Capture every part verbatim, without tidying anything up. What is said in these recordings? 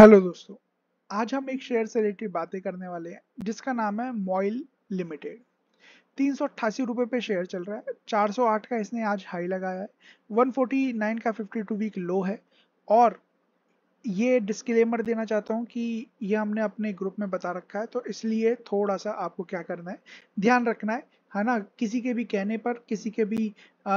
Hello दोस्तों, आज हम एक शेयर से रिलेटेड बातें करने वाले हैं जिसका नाम है मॉइल लिमिटेड। तीन सौ अट्ठासी रुपये पे शेयर चल रहा है। चार सौ आठ का इसने आज हाई लगाया है, एक सौ उनचास का बावन वीक लो है। और ये डिस्क्लेमर देना चाहता हूँ कि ये हमने अपने ग्रुप में बता रखा है, तो इसलिए थोड़ा सा आपको क्या करना है, ध्यान रखना है है ना। किसी के भी कहने पर, किसी के भी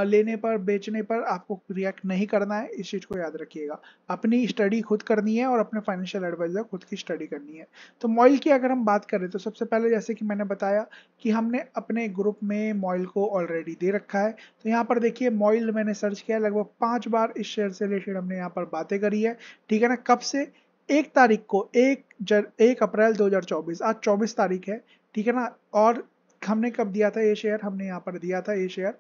लेने पर, बेचने पर आपको रिएक्ट नहीं करना है। इस चीज़ को याद रखिएगा। अपनी स्टडी खुद करनी है और अपने फाइनेंशियल एडवाइजर खुद की स्टडी करनी है। तो मॉइल की अगर हम बात करें तो सबसे पहले जैसे कि मैंने बताया कि हमने अपने ग्रुप में मॉइल को ऑलरेडी दे रखा है। तो यहाँ पर देखिए, मॉइल मैंने सर्च किया, लगभग पाँच बार इस शेयर से रिलेटेड हमने यहाँ पर बातें करी है, ठीक है ना। कब से? एक तारीख को, एक जर एक अप्रैल दो हज़ार चौबीस, आज चौबीस तारीख है, ठीक है ना। और हमने कब दिया था ये शेयर? हमने यहाँ पर दिया था ये शेयर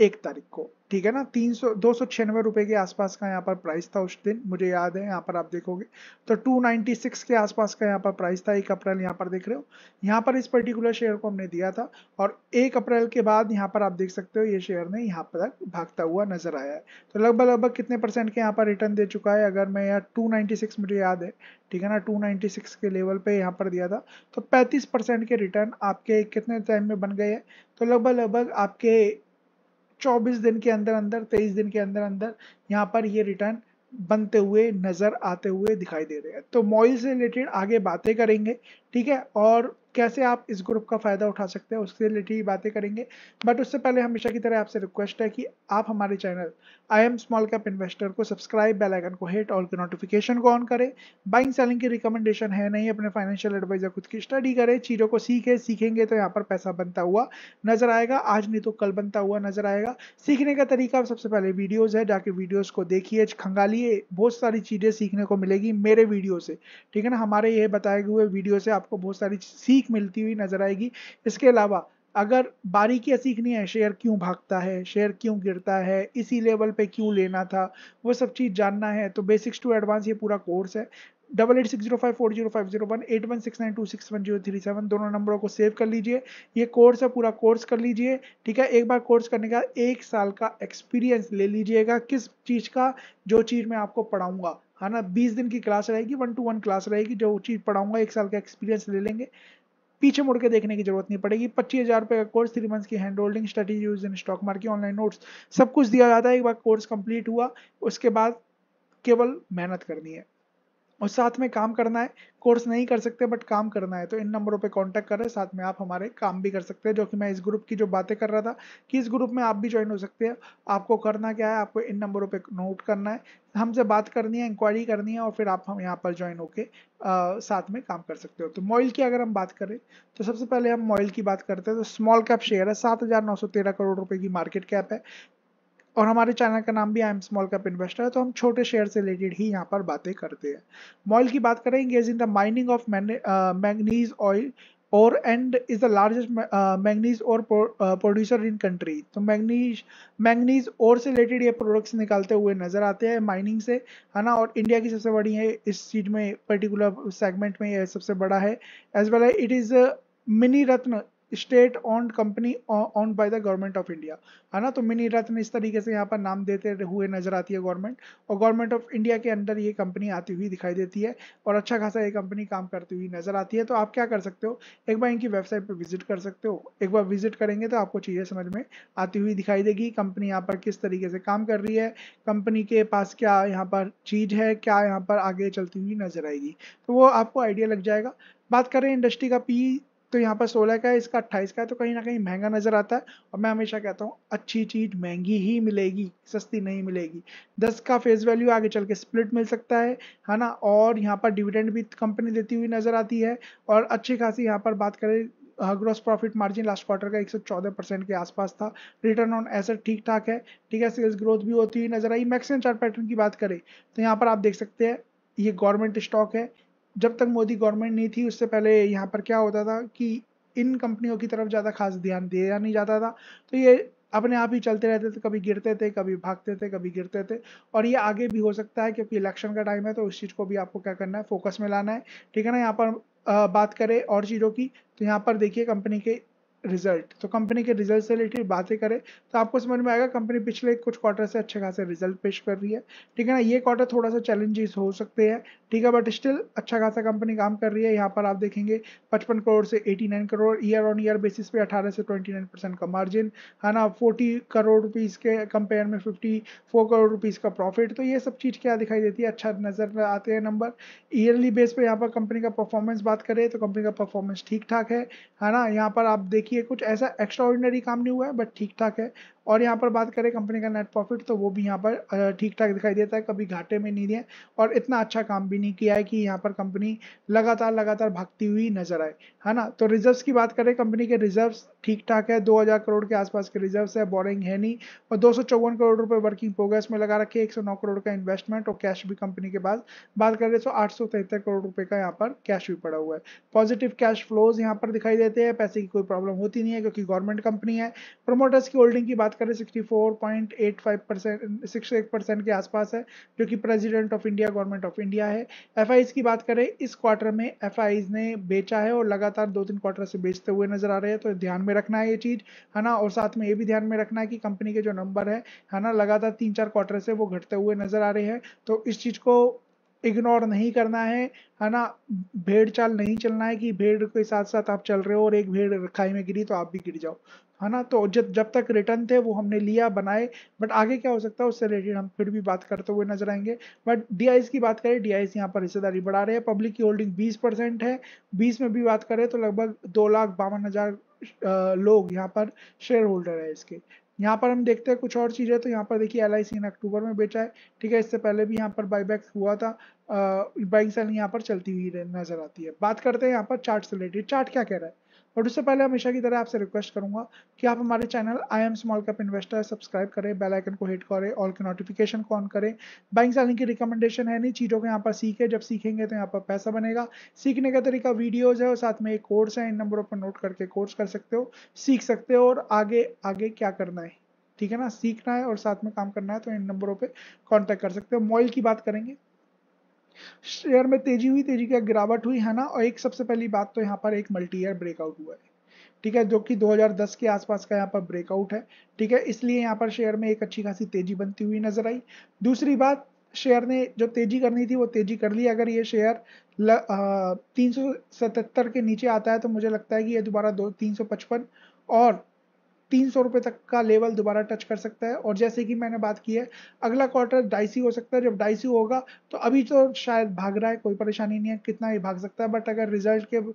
एक तारीख को, ठीक है ना। तीन सौ दो सौ छियानवे रुपये के आसपास का यहाँ पर प्राइस था उस दिन, मुझे याद है। यहाँ पर आप देखोगे तो दो सौ छियानवे के आसपास का यहाँ पर प्राइस था। एक अप्रैल यहाँ पर देख रहे हो, यहाँ पर इस पर्टिकुलर शेयर को हमने दिया था। और एक अप्रैल के बाद यहाँ पर आप देख सकते हो ये शेयर ने यहाँ पर भागता हुआ नजर आया है। तो लगभग लगभग कितने परसेंट के यहाँ पर रिटर्न दे चुका है? अगर मैं यहाँ दो सौ छियानवे मुझे याद है, ठीक है ना, दो सौ छियानवे के लेवल पे यहाँ पर दिया था, तो पैंतीस परसेंट के रिटर्न आपके कितने टाइम में बन गए हैं? तो लगभग लगभग आपके चौबीस दिन के अंदर अंदर तेईस दिन के अंदर अंदर यहाँ पर ये रिटर्न बनते हुए नज़र आते हुए दिखाई दे रहे हैं। तो मॉइल से रिलेटेड आगे बातें करेंगे, ठीक है, और कैसे आप इस ग्रुप का फ़ायदा उठा सकते हैं उससे रिलेटेड बातें करेंगे। बट उससे पहले हमेशा की तरह आपसे रिक्वेस्ट है कि आप हमारे channel I M small cap investor को सब्सक्राइब, बेल आइकन को हिट, ऑल के नोटिफिकेशन को ऑन करें। बाइंग सेलिंग की रिकमेंडेशन है नहीं, अपने फाइनेंशियल एडवाइजर खुद की स्टडी करें, चीज़ों को सीखें। सीखेंगे तो यहाँ पर पैसा बनता हुआ नजर आएगा, आज नहीं तो कल बनता हुआ नजर आएगा। सीखने का तरीका सबसे पहले वीडियोज़ है, जाके वीडियोज़ को देखिए, खंगालिए, बहुत सारी चीज़ें सीखने को मिलेगी मेरे वीडियो से, ठीक है ना। हमारे ये बताए हुए वीडियो से आपको बहुत सारी सीख मिलती हुई नजर आएगी। इसके अलावा अगर बारीकियां सीखनी है, शेयर क्यों भागता है, शेयर क्यों गिरता है, इसी लेवल पे क्यों लेना था, वो सब चीज़ जानना है तो बेसिक्स टू एडवांस ये पूरा कोर्स है। Double eight six zero five four zero five zero one eight one six nine two six one zero three seven दोनों नंबरों को सेव कर लीजिए। ये कोर्स है, पूरा कोर्स कर लीजिए, ठीक है। एक बार कोर्स करने का एक साल का एक्सपीरियंस ले लीजिएगा। किस चीज़ का? जो चीज़ मैं आपको पढ़ाऊँगा, है ना। बीस दिन की क्लास रहेगी, वन टू वन क्लास रहेगी। जो चीज़ पढ़ाऊँगा एक साल का एक्सपीरियंस ले लेंगे, पीछे मुड़ के देखने की जरूरत नहीं पड़ेगी। पच्चीस हज़ार रुपये का कोर्स, थ्री मंथ्स की hand holding, strategy use in stock market, online notes, सब कुछ दिया जाता है। एक बार कोर्स कंप्लीट हुआ उसके बाद केवल मेहनत करनी है और साथ में काम करना है। कोर्स नहीं कर सकते बट काम करना है तो इन नंबरों पे कांटेक्ट करें। साथ में आप हमारे काम भी कर सकते हैं, जो कि मैं इस ग्रुप की जो बातें कर रहा था कि इस ग्रुप में आप भी ज्वाइन हो सकते हैं। आपको करना क्या है, आपको इन नंबरों पे नोट करना है, हमसे बात करनी है, इंक्वायरी करनी है और फिर आप हम यहाँ पर ज्वाइन होके आ, साथ में काम कर सकते हो। तो मॉइल की अगर हम बात करें तो सबसे पहले हम मॉइल की बात करते हैं। तो स्मॉल कैप शेयर है, सात हज़ार नौ सौ तेरह करोड़ रुपये की मार्केट कैप है और हमारे चैनल का नाम भी I M small cap investor है, तो हम छोटे शेयर से रिलेटेड ही यहाँ पर बातें करते हैं। मॉइल की बात करें, engage in the mining of manganese oil ore and is the largest manganese ore producer in country. तो मैंगनीज मैंगनीज और से रिलेटेड ये प्रोडक्ट्स निकालते हुए नज़र आते हैं माइनिंग से, है ना। और इंडिया की सबसे बड़ी है इस चीज़ में, पर्टिकुलर सेगमेंट में यह सबसे बड़ा है। As well it is mini Ratna state owned company owned by the government of India, है ना। तो मिनी रत्न इस तरीके से यहाँ पर नाम देते हुए नजर आती है गवर्नमेंट, और गवर्नमेंट ऑफ इंडिया के अंडर ये कंपनी आती हुई दिखाई देती है और अच्छा खासा ये कंपनी काम करती हुई नजर आती है। तो आप क्या कर सकते हो, एक बार इनकी वेबसाइट पर विजिट कर सकते हो। एक बार विजिट करेंगे तो आपको चीज़ें समझ में आती हुई दिखाई देगी, कंपनी यहाँ पर किस तरीके से काम कर रही है, कंपनी के पास क्या यहाँ पर चीज़ है, क्या यहाँ पर आगे चलती हुई नजर आएगी, तो वो आपको आइडिया लग जाएगा। बात करें इंडस्ट्री का, पी तो यहाँ पर सोलह का है, इसका अट्ठाईस का है, तो कहीं ना कहीं महंगा नज़र आता है। और मैं हमेशा कहता हूँ अच्छी चीज़ महंगी ही मिलेगी, सस्ती नहीं मिलेगी। दस का फेस वैल्यू, आगे चल के स्प्लिट मिल सकता है, है ना। और यहाँ पर डिविडेंड भी कंपनी देती हुई नज़र आती है और अच्छी खासी यहाँ पर बात करें, gross profit margin last quarter का एक सौ चौदह परसेंट के आसपास था। रिटर्न ऑन एसेट ठीक ठाक है, ठीक है। सेल्स ग्रोथ भी होती हुई नज़र आई। मैक्सिमम चार्ट पैटर्न की बात करें तो यहाँ पर आप देख सकते हैं ये गवर्नमेंट स्टॉक है। जब तक मोदी गवर्नमेंट नहीं थी उससे पहले यहाँ पर क्या होता था कि इन कंपनियों की तरफ ज़्यादा खास ध्यान दिया नहीं जाता था, तो ये अपने आप ही चलते रहते थे, कभी गिरते थे, कभी भागते थे, कभी गिरते थे। और ये आगे भी हो सकता है क्योंकि इलेक्शन का टाइम है, तो उस चीज़ को भी आपको क्या करना है, फोकस में लाना है, ठीक है ना। यहाँ पर आ, बात करें और चीज़ों की तो यहाँ पर देखिए कंपनी के रिजल्ट, तो कंपनी के रिजल्ट से रिलेटेड बातें करें तो आपको समझ में आएगा कंपनी पिछले कुछ क्वार्टर से अच्छे खासे रिजल्ट पेश कर रही है, ठीक है ना। ये क्वार्टर थोड़ा सा चैलेंजेस हो सकते हैं, ठीक है, बट स्टिल अच्छा खासा कंपनी काम कर रही है। यहाँ पर आप देखेंगे पचपन करोड़ से eighty nine crore, year on year basis पे अठारह से ट्वेंटी नाइन परसेंट का मार्जिन है ना, फोर्टी करोड़ रुपीज़ के कंपेयर में फिफ्टी फोर करोड़ रुपीज़ का प्रॉफिट, तो ये सब चीज़ क्या दिखाई देती है, अच्छा नज़र आते हैं नंबर। ईयरली बेस पर यहाँ पर कंपनी का परफॉर्मेंस बात करें तो कंपनी का परफॉर्मेंस ठीक ठाक है, है ना। यहाँ पर आप देखिए कुछ ऐसा एक्स्ट्राऑर्डिनरी काम नहीं हुआ है बट ठीक ठाक है। और यहाँ पर बात करें कंपनी का नेट प्रॉफिट तो वो भी यहाँ पर ठीक ठाक दिखाई देता है, कभी घाटे में नहीं दिया और इतना अच्छा काम भी नहीं किया है कि यहाँ पर कंपनी लगातार लगातार भागती हुई नजर आए, है ना। तो रिजर्व्स की बात करें, कंपनी के रिजर्व्स ठीक ठाक है, दो हज़ार करोड़ के आसपास के रिजर्व्स है, बोरिंग है नहीं, और दो सौ चौवन करोड़ रुपये वर्किंग प्रोग्रेस में लगा रखे, एक सौ नौ करोड़ का इन्वेस्टमेंट और कैश भी कंपनी के पास। बात करें तो आठ सौ तिहत्तर करोड़ रुपये का यहाँ पर कैश भी पड़ा हुआ है। पॉजिटिव कैश फ्लोज यहाँ पर दिखाई देते हैं, पैसे की कोई प्रॉब्लम होती नहीं है क्योंकि गवर्नमेंट कंपनी है। प्रोमोटर्स की होल्डिंग की बात करें sixty four point eight five percent sixty eight percent के आसपास है, जो कि president of India government of India है। एफआईज की बात करें, इस क्वार्टर में एफआईज ने बेचा है और लगातार दो तीन क्वार्टर से बेचते हुए नजर आ रहे हैं, तो ध्यान में रखना है ये चीज, है ना। और साथ में ये भी ध्यान में रखना है कि कंपनी के जो नंबर है, है ना, लगातार तीन चार क्वार्टर से वो घटते हुए नजर आ रहे हैं, तो इस चीज को इग्नोर नहीं करना है, है ना। भेड़ चाल नहीं चलना है कि भेड़ के साथ साथ आप चल रहे हो और एक भेड़ खाई में गिरी तो आप भी गिर जाओ, है ना। तो जब जब तक रिटर्न थे वो हमने लिया बनाए, बट आगे क्या हो सकता है उससे रिलेटेड हम फिर भी बात करते हुए नजर आएंगे। बट डीआईएस की बात करें, डीआईएस यहाँ पर हिस्सेदारी बढ़ा रहे हैं, पब्लिक की होल्डिंग बीस परसेंट है, बीस में भी बात करें तो लगभग दो लाख बावन हजार लोग यहाँ पर शेयर होल्डर है इसके। यहाँ पर हम देखते हैं कुछ और चीज़ें, तो यहाँ पर देखिए एल आई सी ने अक्टूबर में बेचा है, ठीक है, इससे पहले भी यहाँ पर बाईबैक हुआ था, बाइंग सेलिंग यहाँ पर चलती हुई नजर आती है। बात करते हैं यहाँ पर चार्ट से रिलेटेड, चार्ट क्या कह रहा है, और उससे पहले हमेशा की तरह आपसे रिक्वेस्ट करूंगा कि आप हमारे channel I M small cap investor subscribe करें, बेल आइकन को हिट करें, ऑल के नोटिफिकेशन को ऑन करें। बाइंग सेलिंग की रिकमेंडेशन है नहीं, चीज़ों को यहाँ पर सीखें, जब सीखेंगे तो यहाँ पर पैसा बनेगा। सीखने का तरीका वीडियोज़ है और साथ में एक कोर्स है, इन नंबरों पर नोट करके कोर्स कर सकते हो, सीख सकते हो और आगे आगे क्या करना है, ठीक है ना, सीखना है और साथ में काम करना है, तो इन नंबरों पर कॉन्टैक्ट कर सकते हो। मॉइल की बात करेंगे, शेयर में तेजी हुई, तेजी की गिरावट हुई, है ना, और एक सबसे पहली बात तो यहाँ पर एक मल्टी ईयर ब्रेकआउट हुआ है, ठीक है, जो कि दो हज़ार दस के आसपास का यहाँ पर ब्रेकआउट है, ठीक है, इसलिए यहाँ पर शेयर में एक अच्छी खासी तेजी बनती हुई नजर आई। दूसरी बात, शेयर ने जो तेजी करनी थी वो तेजी कर ली। अगर ये शेयर तीन सौ सतहत्तर के नीचे आता है तो मुझे लगता है कि ये दोबारा दो तीन सौ पचपन और तीन सौ रुपये तक का लेवल दोबारा टच कर सकता है। और जैसे कि मैंने बात की है, अगला क्वार्टर डाइसी हो सकता है, जब डाइसी होगा तो अभी तो शायद भाग रहा है, कोई परेशानी नहीं है, कितना ही भाग सकता है, बट अगर रिजल्ट के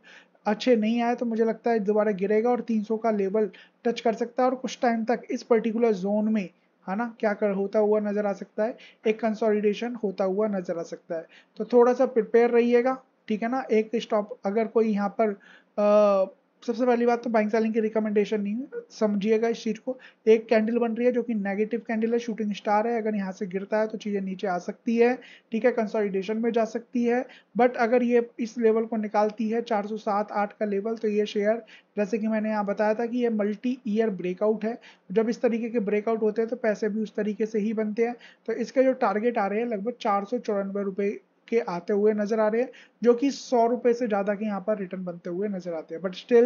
अच्छे नहीं आए तो मुझे लगता है दोबारा गिरेगा और तीन सौ का लेवल टच कर सकता है और कुछ टाइम तक इस पर्टिकुलर जोन में, है ना, क्या कर होता हुआ नज़र आ सकता है, एक कंसोलिडेशन होता हुआ नजर आ सकता है, तो थोड़ा सा प्रिपेयर रहिएगा, ठीक है ना। एक स्टॉप अगर कोई यहाँ पर आ, सबसे पहली बात तो बाइंग सेलिंग की रिकमेंडेशन नहीं है, समझिएगा इस चीज़ को। एक कैंडल बन रही है जो कि नेगेटिव कैंडल है, शूटिंग स्टार है, अगर यहाँ से गिरता है तो चीज़ें नीचे आ सकती है, ठीक है, कंसोलिडेशन में जा सकती है, बट अगर ये इस लेवल को निकालती है चार सौ सात आठ का लेवल, तो ये शेयर, जैसे कि मैंने यहाँ बताया था कि ये मल्टी ईयर ब्रेकआउट है, जब इस तरीके के ब्रेकआउट होते हैं तो पैसे भी उस तरीके से ही बनते हैं, तो इसके जो टारगेट आ रहे हैं लगभग चार सौ चौरानवे रुपये के आते हुए नजर आ रहे हैं, जो कि सौ रुपए से ज्यादा के यहाँ पर रिटर्न बनते हुए नजर आते हैं। बट स्टिल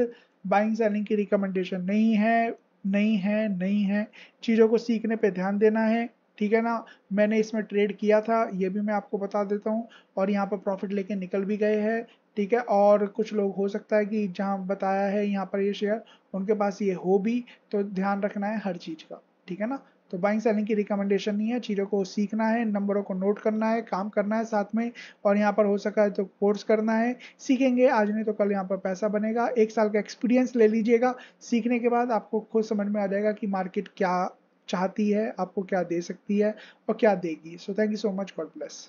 बाइंग सेलिंग की रिकमेंडेशन नहीं है, नहीं है, नहीं है, चीज़ों को सीखने पे ध्यान देना है, ठीक है ना। मैंने इसमें ट्रेड किया था, ये भी मैं आपको बता देता हूँ, और यहाँ पर प्रॉफिट लेके निकल भी गए हैं, ठीक है, और कुछ लोग हो सकता है कि जहाँ बताया है यहाँ पर ये शेयर, उनके पास ये हो भी, तो ध्यान रखना है हर चीज़ का, ठीक है ना। तो बाइंग सेलिंग की रिकमेंडेशन नहीं है, चीज़ों को सीखना है, नंबरों को नोट करना है, काम करना है साथ में, और यहाँ पर हो सका है तो कोर्स करना है, सीखेंगे आज नहीं तो कल यहाँ पर पैसा बनेगा। एक साल का एक्सपीरियंस ले लीजिएगा, सीखने के बाद आपको खुद समझ में आ जाएगा कि मार्केट क्या चाहती है, आपको क्या दे सकती है और क्या देगी। So thank you so much, God bless.